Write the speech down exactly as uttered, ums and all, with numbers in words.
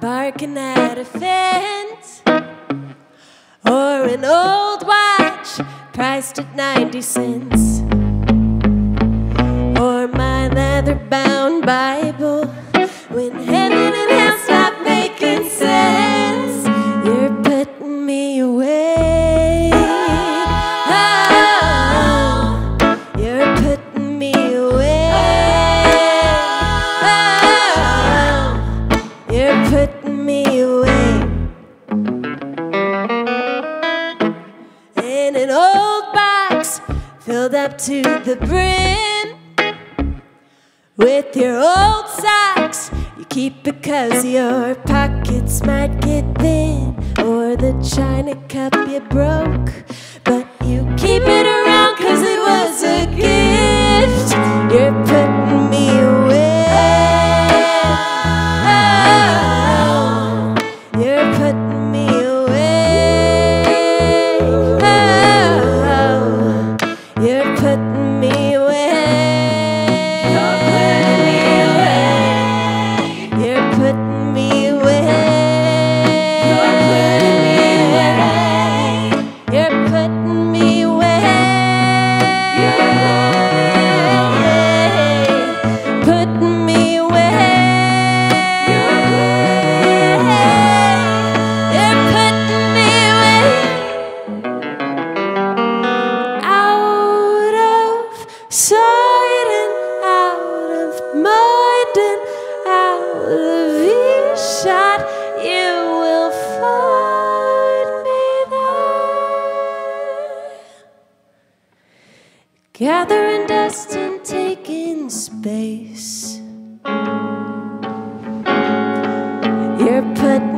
barking at a fence, or an old watch priced at ninety cents, or my leather-bound Bible when heaven and hell stop making sense. You're putting me away. Oh, you're putting me away. Oh, you're putting me away. In an old box filled up to the brim with your old socks. You keep it 'cause your pockets might get thin, or the china cup you broke, but you keep it around 'cause it was a gift. You're putting me away. Oh, you're putting me away. Oh, you're putting me away. Sight and out of mind and out of earshot, you will find me there, gathering dust and taking space. You're putting